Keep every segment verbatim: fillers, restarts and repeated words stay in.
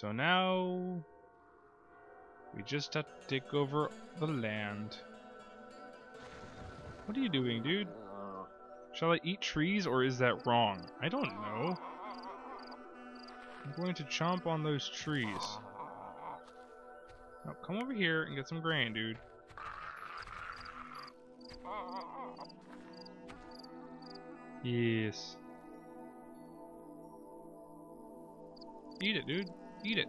So now we just have to take over the land. What are you doing, dude? Shall I eat trees, or is that wrong? I don't know. I'm going to chomp on those trees. Now come over here and get some grain, dude. Yes. Eat it, dude. Eat it.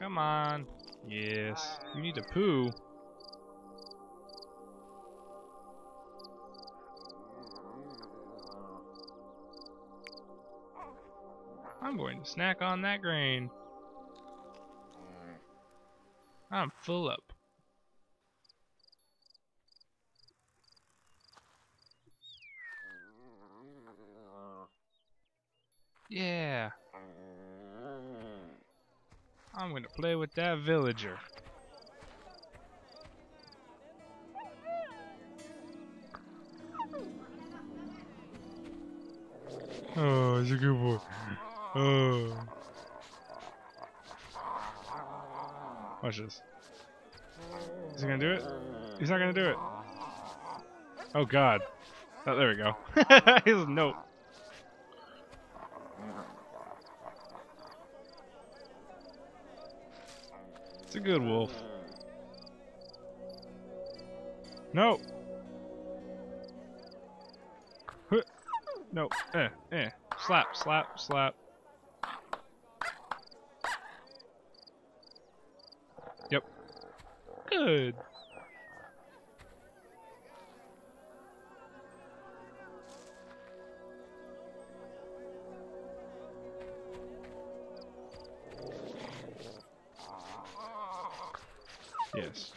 Come on. Yes. You need to poo. I'm going to snack on that grain. I'm full up. Yeah. I'm going to play with that villager. Oh, he's a good boy. Oh. Watch this. Is he going to do it? He's not going to do it. Oh, God. Oh, there we go. He's no. It's a good wolf. No. Huh. No. Eh. Eh. Slap. Slap. Slap. Yep. Good. Yes.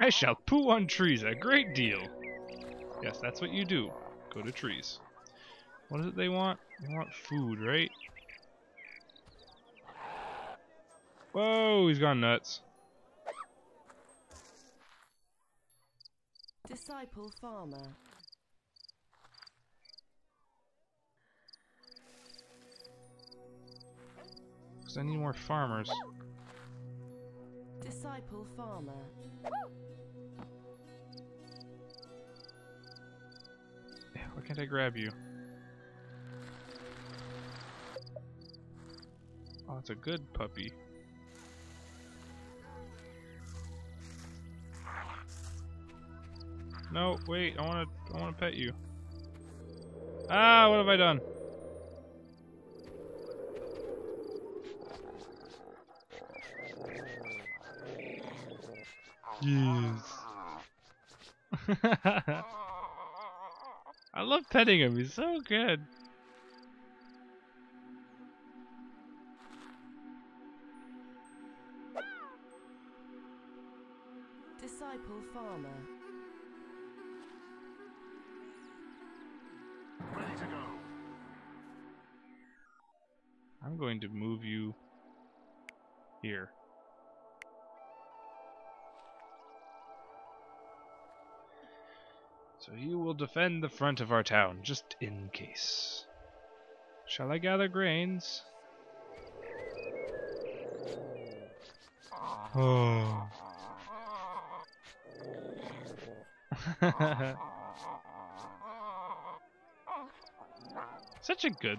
I shall poo on trees a great deal. Yes, that's what you do. Go to trees. What is it they want? They want food, right? Whoa, he's gone nuts. Disciple farmer. Because I need more farmers. Disciple farmer. Yeah, why can't I grab you? Oh, it's a good puppy. No, wait, I wanna I wanna pet you. Ah, what have I done? Yes. I love petting him, he's so good. Disciple farmer. Ready to go. I'm going to move you here. So you will defend the front of our town, just in case. Shall I gather grains? Oh. Such a good...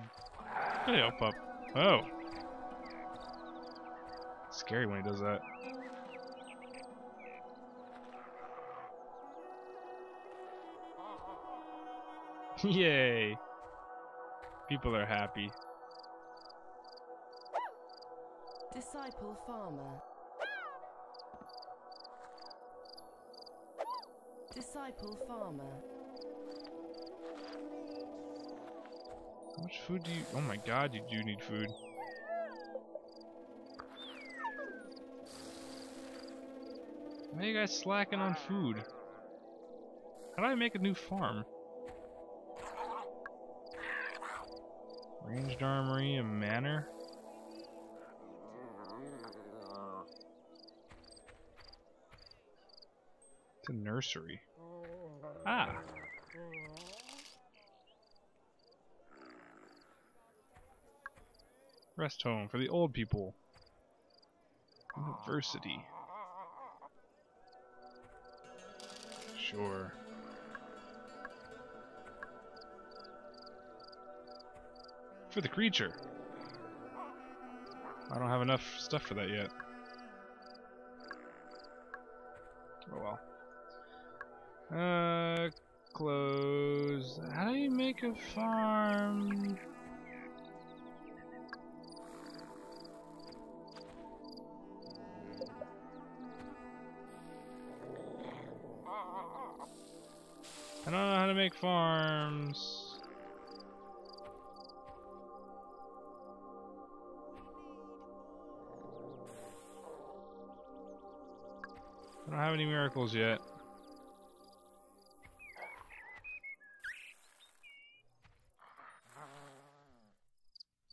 Hey, up, up. Oh. It's scary when he does that. Yay! People are happy. Disciple farmer. Disciple farmer. How much food do you... Oh my god, you do need food. Why are you guys slacking on food? How do I make a new farm? Ranged armory and manor. It's a nursery. Ah. Rest home for the old people. University. Sure. For the creature. I don't have enough stuff for that yet. Oh well. Uh, close. How do you make a farm? I don't know how to make farms. I don't have any miracles yet.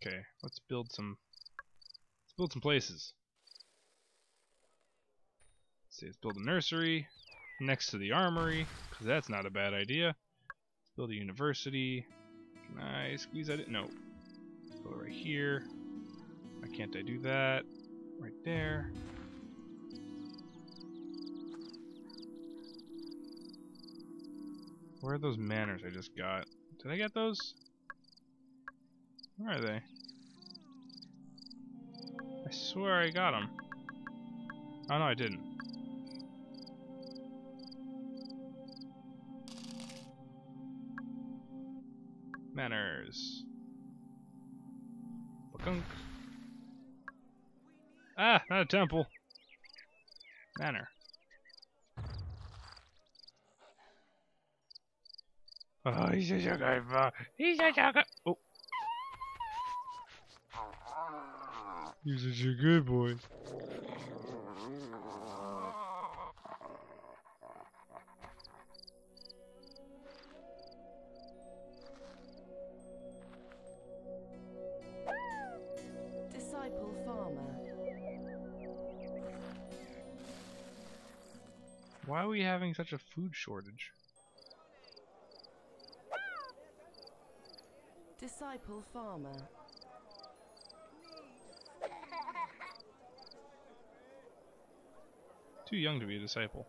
Okay, let's build some let's build some places. Let's see, let's build a nursery next to the armory, because that's not a bad idea. Let's build a university. Can I squeeze that in? No. Let's go right here. Why can't I do that? Right there. Where are those manners I just got? Did I get those? Where are they? I swear I got them. Oh no, I didn't. Manners. Bakunk. Ah, not a temple. Manor. Oh, he's such a good boy. He's such a good. Oh. He's such a good boy. Why are we having such a food shortage? Disciple farmer. Too young to be a disciple.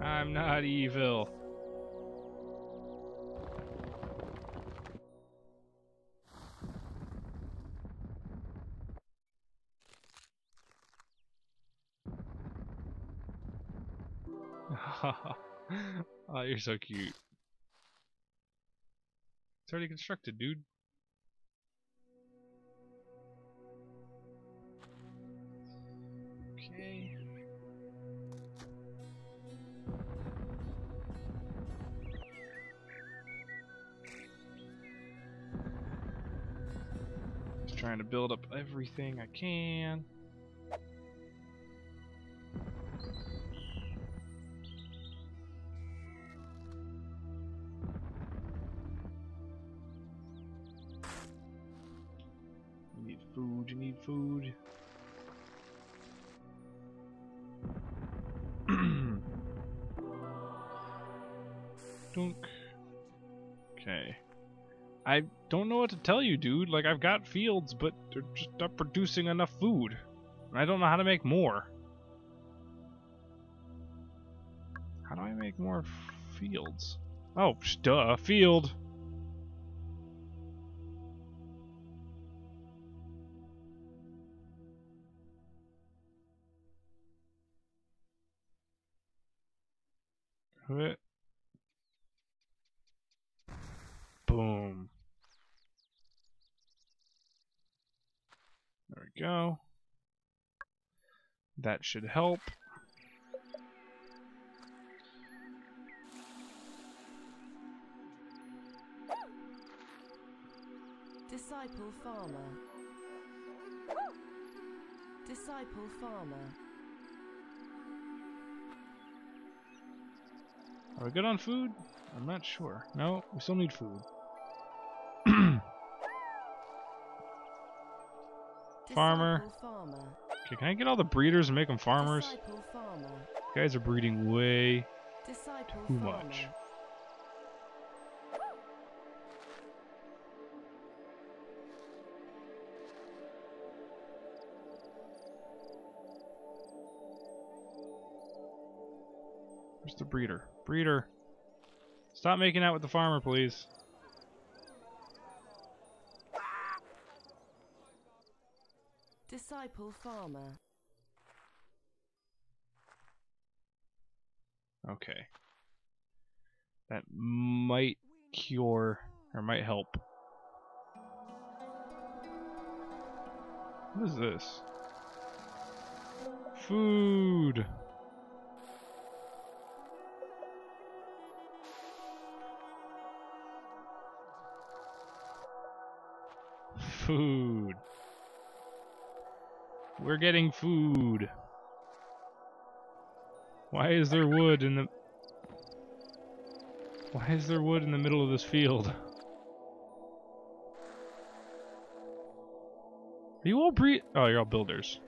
I'm not evil. Oh, you're so cute. It's already constructed, dude. Okay. Just trying to build up everything I can. Food, you need food. Dunk. Okay. I don't know what to tell you, dude. Like, I've got fields, but they're just not producing enough food. And I don't know how to make more. How do I make more fields? Oh, duh, field. It. Boom. There we go. That should help. Disciple farmer. Disciple farmer. Are we good on food? I'm not sure. No, we still need food. Farmer. Okay, can I get all the breeders and make them farmers? Disciple farmer. Guys are breeding way too much. Where's the breeder? Breeder! Stop making out with the farmer, please. Disciple farmer. Okay. That might cure, or might help. What is this? Food! Food. We're getting food. Why is there wood in the... Why is there wood in the middle of this field? Are you all bre- Oh, you're all builders.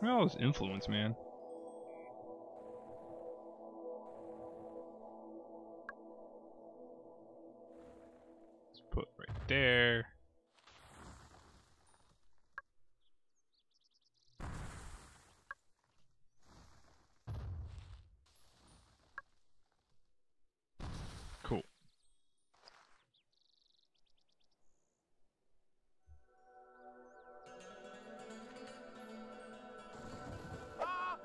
Look at all this influence, man. There. Cool. Ah!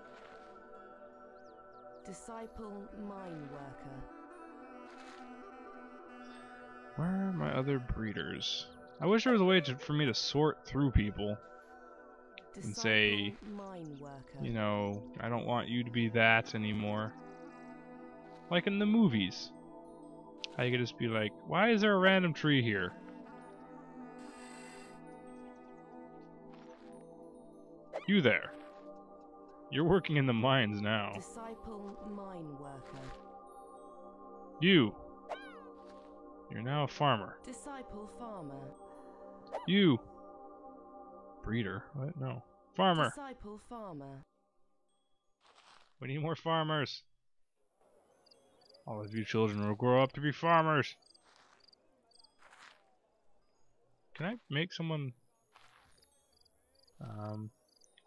Disciple mine worker. Where are my other breeders? I wish there was a way to, for me to sort through people and say, you know, I don't want you to be that anymore. Like in the movies. How you could just be like, why is there a random tree here? You there. You're working in the mines now. Disciple mine worker. You. You're now a farmer. Disciple farmer. You. Breeder? What? No. Farmer. Disciple farmer. We need more farmers. All of you children will grow up to be farmers. Can I make someone... Um...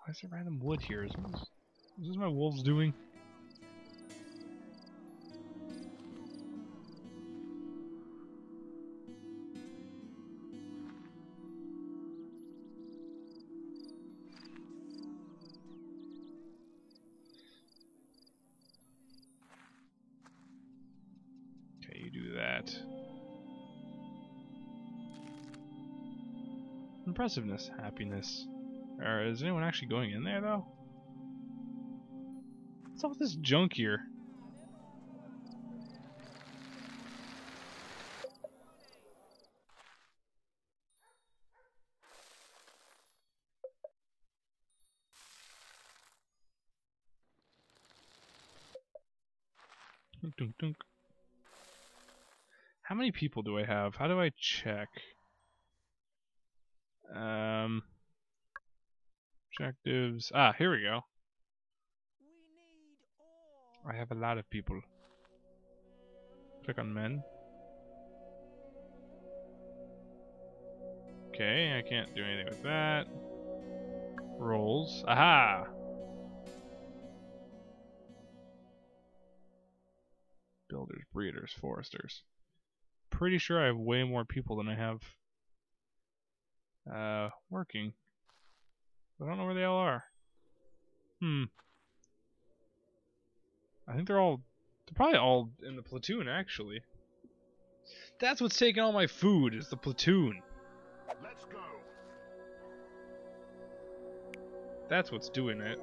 Why is there random wood here? Is this, is this my wolves doing? Impressiveness, happiness. Or is anyone actually going in there though? What's up with this junk here? Dunk, dunk, dunk. How many people do I have? How do I check? Um, objectives. Ah, here we go. I have a lot of people. Click on men. Okay, I can't do anything with that. Roles. Aha! Builders, breeders, foresters. Pretty sure I have way more people than I have Uh, working. I don't know where they all are. Hmm. I think they're all... They're probably all in the platoon, actually. That's what's taking all my food, is the platoon. Let's go. That's what's doing it.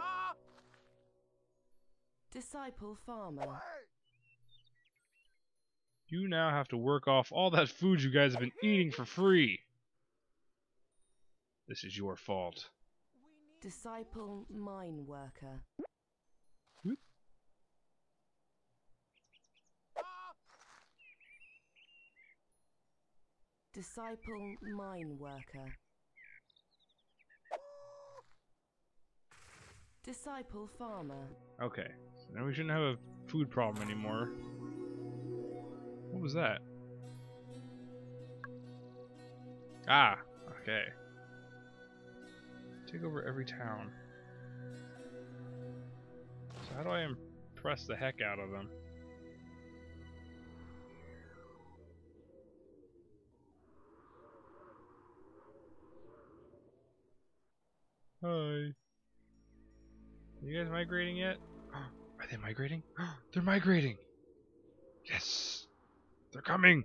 Ah! Disciple farmer. What? You now have to work off all that food you guys have been eating for free. This is your fault. Disciple mine worker. Whoop. Disciple mine worker. Disciple farmer. Okay, so now we shouldn't have a food problem anymore. What was that? Ah, okay. Take over every town. So how do I impress the heck out of them? Hi. You guys migrating yet? Are they migrating? They're migrating! Yes! They're coming!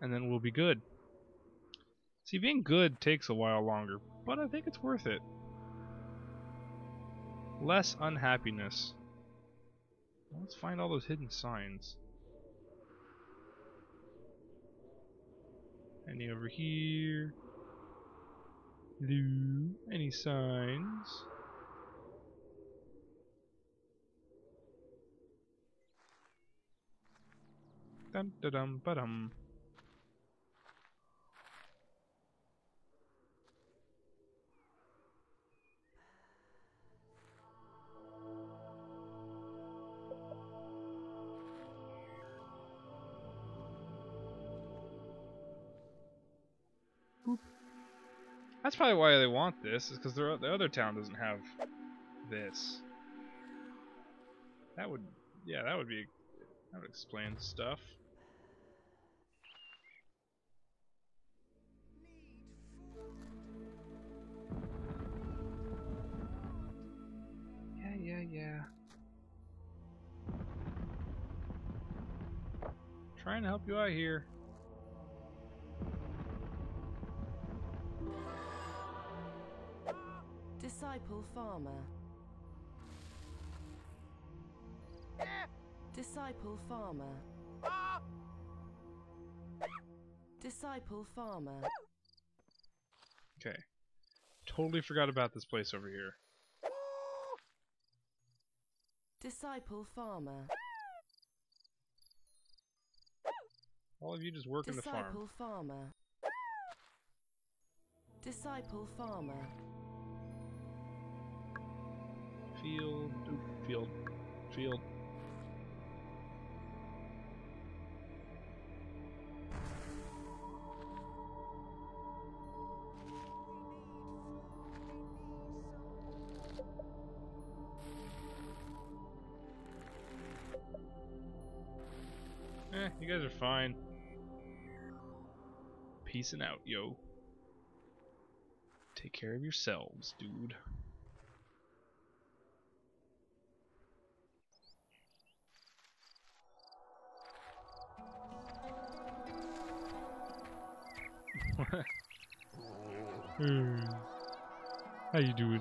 And then we'll be good. See, being good takes a while longer, but I think it's worth it. Less unhappiness. Let's find all those hidden signs. Any over here? Hello? Any signs? Dum da dum ba dum. That's probably why they want this, is because the other town doesn't have this. That would, yeah, that would be, that would explain stuff. Yeah, yeah, yeah. Trying to help you out here. Disciple farmer. Disciple farmer. Disciple farmer. Okay. Totally forgot about this place over here. Disciple farmer. All of you just work in the farm. Disciple farmer. Disciple farmer. Field, ooh, field, field. Eh, you guys are fine. Peacing out, yo. Take care of yourselves, dude. How you doing?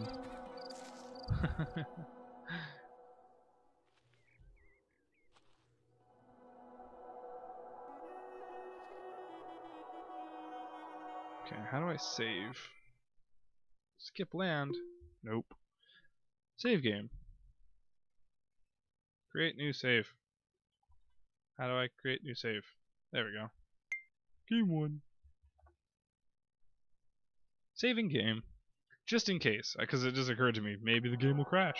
Okay, how do I save? Skip land. Nope. Save game. Create new save. How do I create new save? There we go. Game one. Saving game. Just in case, because it just occurred to me, maybe the game will crash.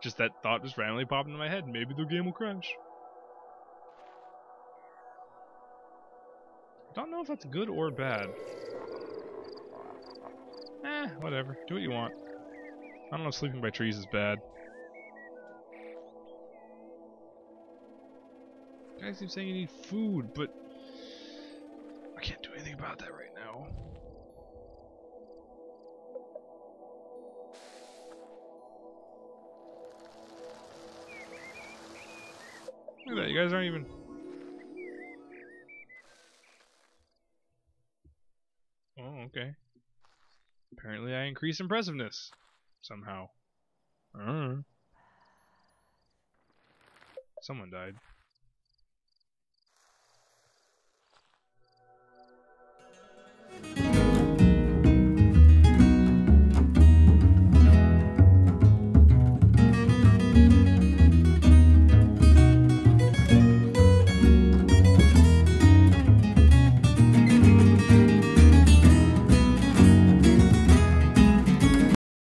Just that thought just randomly popped into my head, maybe the game will crash. I don't know if that's good or bad. Eh, whatever. Do what you want. I don't know if sleeping by trees is bad. You guys keep saying you need food, but I can't do anything about that right now. Look at that, you guys aren't even... Oh, okay. Apparently I increase impressiveness. Somehow. Uh-huh. Someone died.